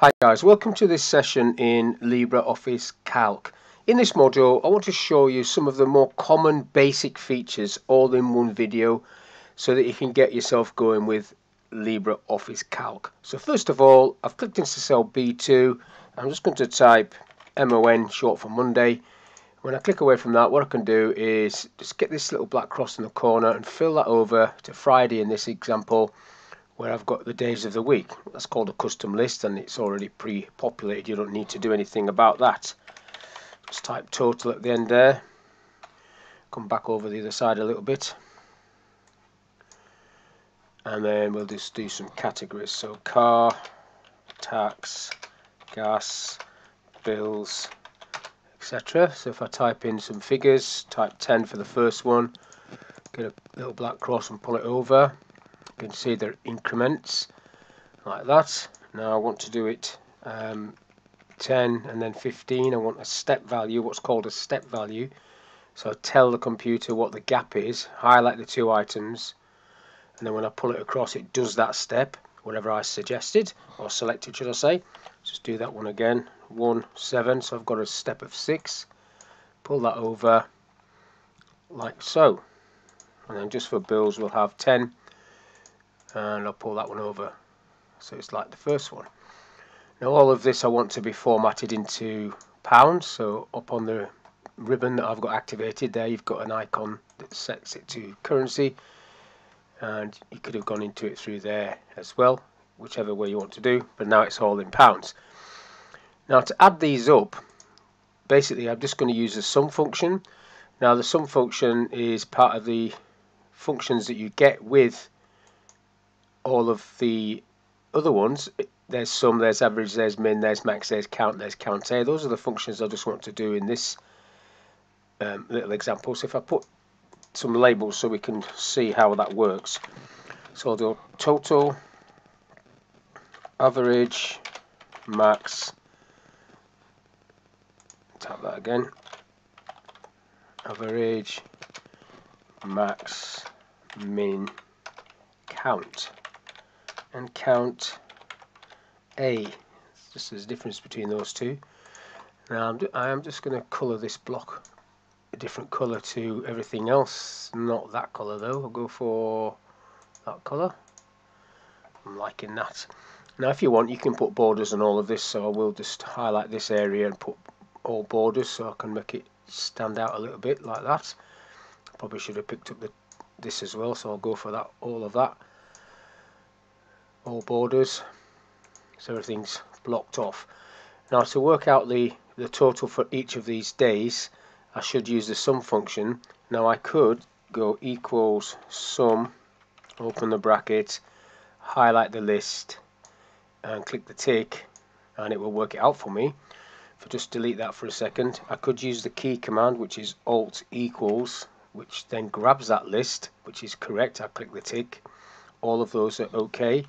Hi guys, welcome to this session in LibreOffice Calc. In this module I want to show you some of the more common basic features all in one video so that you can get yourself going with LibreOffice Calc. So first of all, I've clicked into cell B2. I'm just going to type MON, short for Monday. When I click away from that, what I can do is just get this little black cross in the corner and fill that over to Friday in this example, where I've got the days of the week. That's called a custom list and it's already pre-populated. You don't need to do anything about that. Just type total at the end there. Come back over the other side a little bit. And then we'll just do some categories. So car, tax, gas, bills, etc. So if I type in some figures, type 10 for the first one, get a little black cross and pull it over. You can see their increments like that. Now I want to do it 10 and then 15. I want a step value, what's called a step value. So tell the computer what the gap is, highlight the two items, and then when I pull it across it does that step, whatever I suggested or selected, should I say. Just do that one again. 1 7, so I've got a step of 6. Pull that over like so, and then just for bills we'll have 10. And I'll pull that one over so it's like the first one. Now all of this I want to be formatted into pounds, so up on the ribbon that I've got activated there you've got an icon that sets it to currency, and you could have gone into it through there as well, whichever way you want to do, but now it's all in pounds. Now to add these up, basically I'm just going to use the SUM function. Now the SUM function is part of the functions that you get with all of the other ones. There's sum, there's average, there's min, there's max, there's count, there's counter. Those are the functions I just want to do in this little example. So if I put some labels so we can see how that works. So I'll do total, average, max, tap that again, average, max, min, count. And count A. Just there's a difference between those two. Now I am just going to colour this block a different colour to everything else. Not that colour though. I'll go for that colour. I'm liking that. Now if you want you can put borders on all of this, so I will just highlight this area and put all borders so I can make it stand out a little bit like that. I probably should have picked up this as well, so I'll go for that, all of that. All borders, so everything's blocked off. Now to work out the total for each of these days I should use the sum function. Now I could go equals sum, open the bracket, highlight the list and click the tick and it will work it out for me. If I just delete that for a second, I could use the key command which is alt equals, which then grabs that list which is correct. I click the tick, all of those are okay.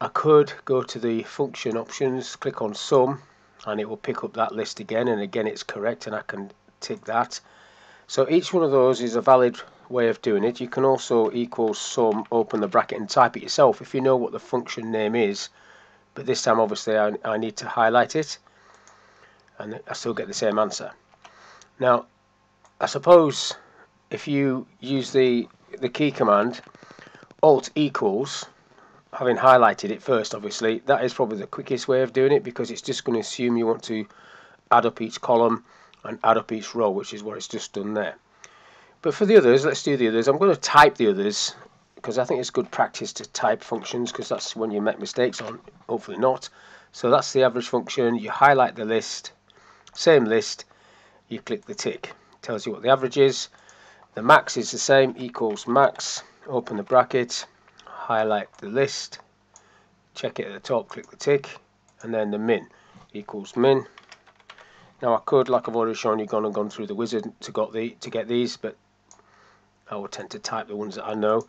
I could go to the function options, click on sum, and it will pick up that list again, and again it's correct and I can tick that. So each one of those is a valid way of doing it. You can also equal sum, open the bracket and type it yourself if you know what the function name is, but this time obviously I need to highlight it and I still get the same answer. Now I suppose if you use the key command alt equals, having highlighted it first, obviously that is probably the quickest way of doing it, because it's just going to assume you want to add up each column and add up each row, which is what it's just done there. But for the others, let's do the others. I'm going to type the others because I think it's good practice to type functions, because that's when you make mistakes on, hopefully not. So that's the average function. You highlight the list, same list, you click the tick, tells you what the average is. The max is the same, equals max, open the bracket, highlight the list, check it at the top, click the tick, and then the min, equals min. Now I could, like I've already shown you, gone through the wizard to get these, but I will tend to type the ones that I know.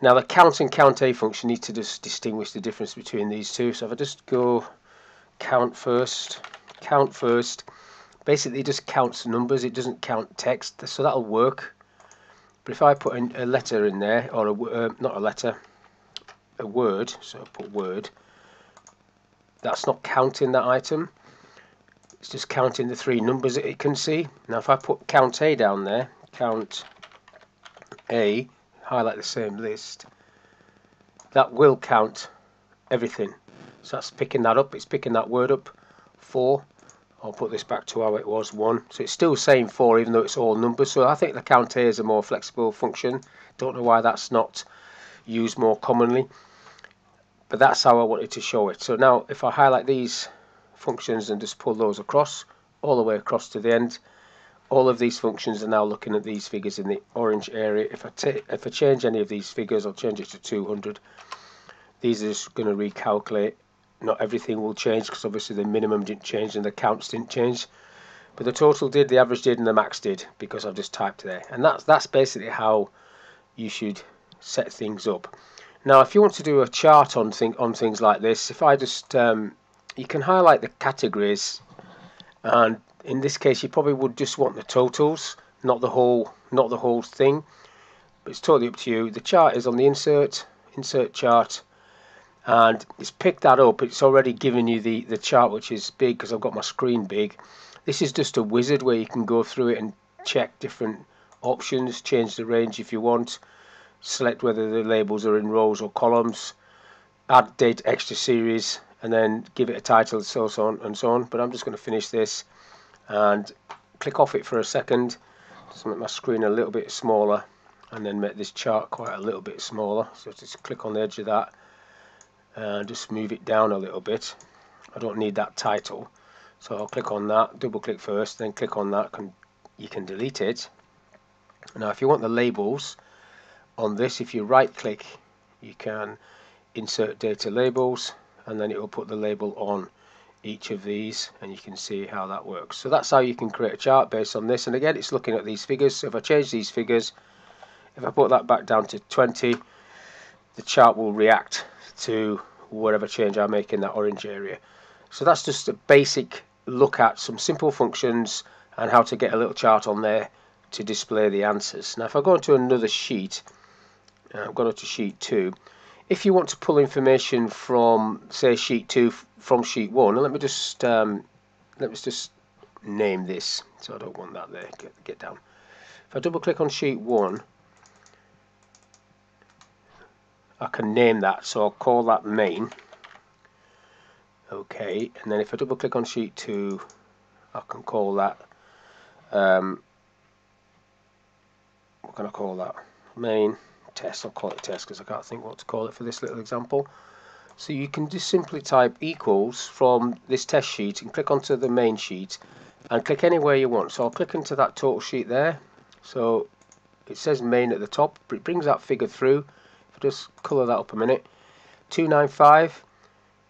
Now the count and count A function need to just distinguish the difference between these two. So if I just go count first, basically it just counts numbers, it doesn't count text, so that'll work. But if I put a letter in there, or a word, so put word, that's not counting that item, it's just counting the three numbers that it can see. Now if I put count A down there, count A, highlight the same list, that will count everything. So that's picking that up, it's picking that word up, 4. I'll put this back to how it was, 1. So it's still saying 4 even though it's all numbers. So I think the count A is a more flexible function. Don't know why that's not used more commonly, but that's how I wanted to show it. So now if I highlight these functions and just pull those across, all the way across to the end, all of these functions are now looking at these figures in the orange area. If I change any of these figures, I'll change it to 200. These are just going to recalculate. Not everything will change because obviously the minimum didn't change and the counts didn't change, but the total did, the average did, and the max did because I've just typed there. And that's basically how you should set things up. Now if you want to do a chart on things like this, if I just you can highlight the categories, and in this case you probably would just want the totals, not the whole thing, but it's totally up to you. The chart is on the insert chart, and it's picked that up. It's already given you the chart, which is big because I've got my screen big. This is just a wizard where you can go through it and check different options, change the range if you want, select whether the labels are in rows or columns, add date extra series, and then give it a title, so on and so on. But I'm just going to finish this and click off it for a second, just make my screen a little bit smaller, and then make this chart quite a little bit smaller. So just click on the edge of that and just move it down a little bit. I don't need that title, so I'll click on that, double click first, then click on that, you can delete it. Now if you want the labels on this, if you right click, you can insert data labels, and then it will put the label on each of these, and you can see how that works. So that's how you can create a chart based on this. And again, it's looking at these figures. So if I change these figures, if I put that back down to 20, the chart will react to whatever change I make in that orange area. So that's just a basic look at some simple functions and how to get a little chart on there to display the answers. Now if I go into another sheet, I've gone to sheet 2. If you want to pull information from, say, sheet 2 from sheet 1, and let me just name this, so I don't want that there. Get down. If I double click on sheet 1, I can name that, so I'll call that main. Okay, and then if I double click on sheet 2, I can call that what can I call that? Main test. I'll call it test because I can't think what to call it for this little example. So you can just simply type equals from this test sheet and click onto the main sheet and click anywhere you want. So I'll click into that total sheet there. So it says main at the top, but it brings that figure through. If I just colour that up a minute, 295.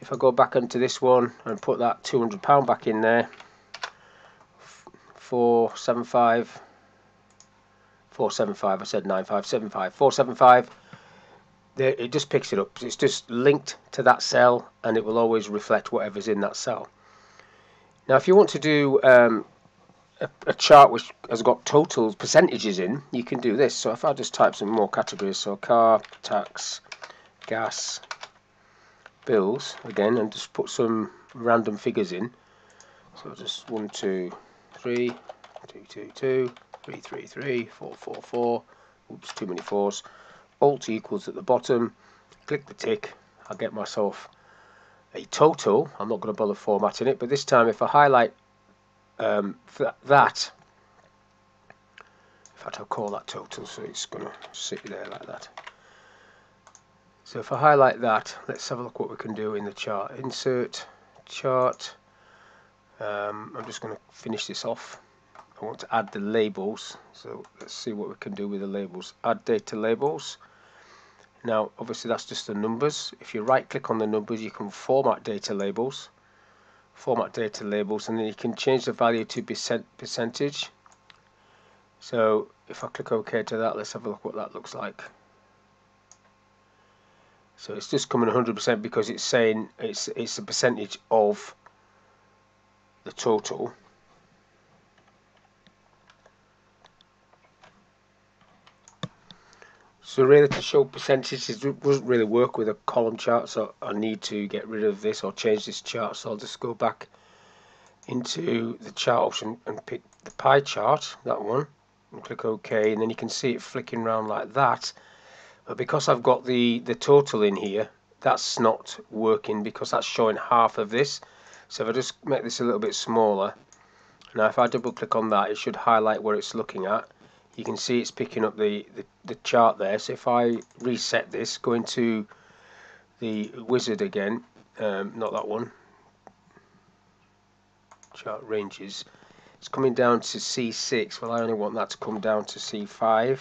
If I go back into this one and put that £200 back in there, 475. 475, I said 9575, 475, there, it just picks it up. It's just linked to that cell, and it will always reflect whatever's in that cell. Now if you want to do a chart which has got totals, percentages in, you can do this. So if I just type some more categories, so car, tax, gas, bills, again, and just put some random figures in. So just 1, 2, 3, 2, 2, 2. 3, 3, 3, 4, 4, 4. Oops, too many fours. Alt equals at the bottom. Click the tick. I get myself a total. I'm not going to bother formatting it, but this time, if I highlight that, in fact, I'll call that total, so it's going to sit there like that. So if I highlight that, let's have a look what we can do in the chart. Insert chart. I'm just going to finish this off. I want to add the labels, so let's see what we can do with the labels. Add data labels. Now obviously that's just the numbers. If you right click on the numbers, you can format data labels, and then you can change the value to percentage. So if I click OK to that, let's have a look what that looks like. So it's just coming 100% because it's saying it's a percentage of the total. So really to show percentages, it doesn't really work with a column chart, so I need to get rid of this or change this chart. So I'll just go back into the chart option and pick the pie chart, that one, and click OK, and then you can see it flicking around like that. But because I've got the total in here, that's not working because that's showing half of this. So if I just make this a little bit smaller, now if I double click on that, it should highlight where it's looking at. You can see it's picking up the chart there. So if I reset this, go into the wizard again, not that one, chart ranges, it's coming down to C6. Well, I only want that to come down to C5,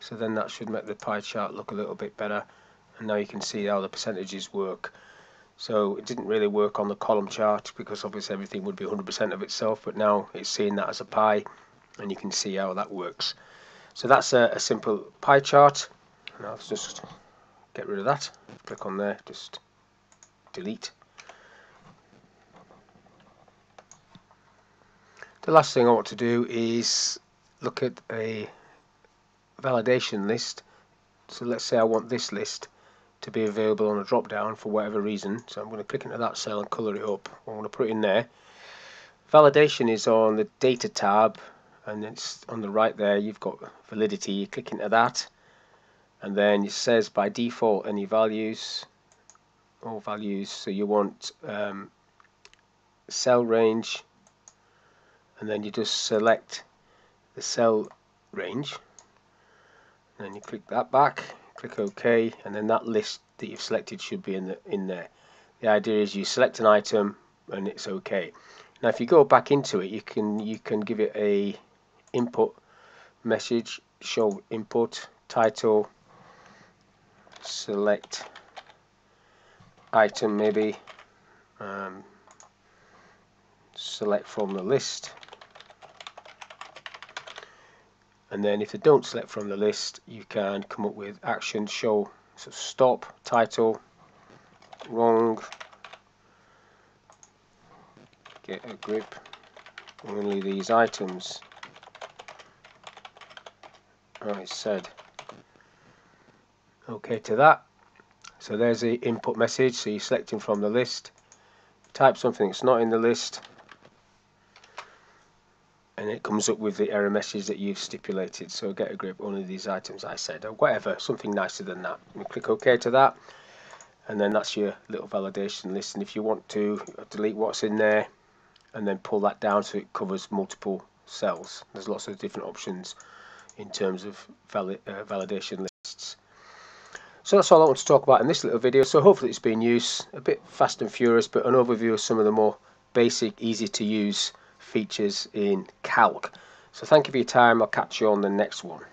so then that should make the pie chart look a little bit better. And now you can see how the percentages work. So it didn't really work on the column chart because obviously everything would be 100% of itself, but now it's seeing that as a pie, and you can see how that works. So that's a simple pie chart, and I'll just get rid of that, click on there, just delete. The last thing I want to do is look at a validation list. So let's say I want this list to be available on a drop down for whatever reason, so I'm going to click into that cell and colour it up. I want to put it in there. Validation is on the data tab, and it's on the right there. You've got validity, you click into that, and then it says by default any values, all values. So you want cell range, and then you just select the cell range, and then you click that back, click OK, and then that list that you've selected should be in there. The idea is you select an item and it's OK. Now if you go back into it, you can give it a input message, show input, title, select item, maybe select from the list, and then if they don't select from the list, you can come up with action, show, so stop, title, wrong, get a grip, only these items, I said OK to that. So there's the input message, so you're selecting from the list, type something that's not in the list, and it comes up with the error message that you've stipulated, so get a grip, only these items, I said, or whatever, something nicer than that. You click OK to that, and then that's your little validation list. And if you want to delete what's in there and then pull that down so it covers multiple cells, there's lots of different options in terms of validation lists. So that's all I want to talk about in this little video, so hopefully it's been used, a bit fast and furious, but an overview of some of the more basic, easy to use features in Calc. So thank you for your time, I'll catch you on the next one.